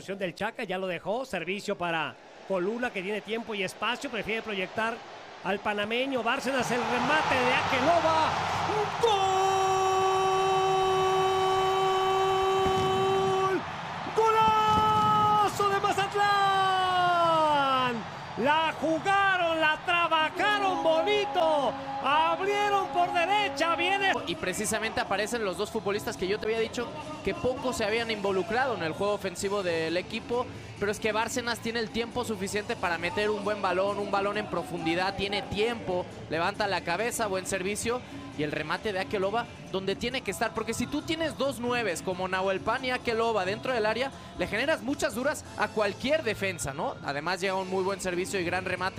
ejecución del Chaca, ya lo dejó, servicio para Colula, que tiene tiempo y espacio, prefiere proyectar al panameño. Bárcenas, el remate de Aqueloba, ¡un gol! La jugaron, la trabajaron bonito, abrieron por derecha, viene... Y precisamente aparecen los dos futbolistas que yo te había dicho que poco se habían involucrado en el juego ofensivo del equipo, pero es que Bárcenas tiene el tiempo suficiente para meter un buen balón, un balón en profundidad, tiene tiempo, levanta la cabeza, buen servicio, y el remate de Aqueloba donde tiene que estar, porque si tú tienes dos nueves como Nahuel Pan y Aqueloba dentro del área, le generas muchas duras a cualquier defensa, ¿no? Además llega un muy buen servicio y gran remate.